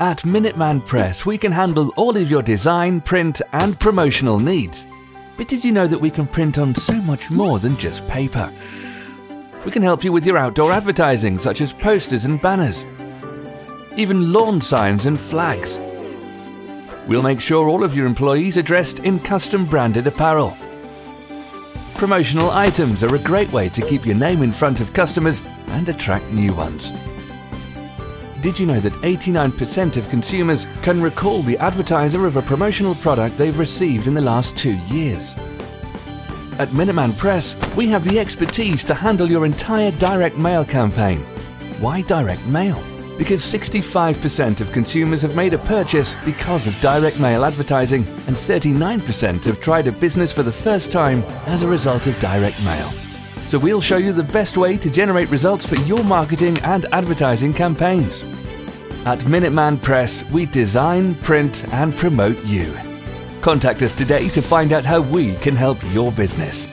At Minuteman Press, we can handle all of your design, print and promotional needs. But did you know that we can print on so much more than just paper? We can help you with your outdoor advertising, such as posters and banners, even lawn signs and flags. We'll make sure all of your employees are dressed in custom branded apparel. Promotional items are a great way to keep your name in front of customers and attract new ones. Did you know that 89% of consumers can recall the advertiser of a promotional product they've received in the last 2 years? At Minuteman Press, we have the expertise to handle your entire direct mail campaign. Why direct mail? Because 65% of consumers have made a purchase because of direct mail advertising, and 39% have tried a business for the first time as a result of direct mail. So we'll show you the best way to generate results for your marketing and advertising campaigns. At Minuteman Press, we design, print and promote you. Contact us today to find out how we can help your business.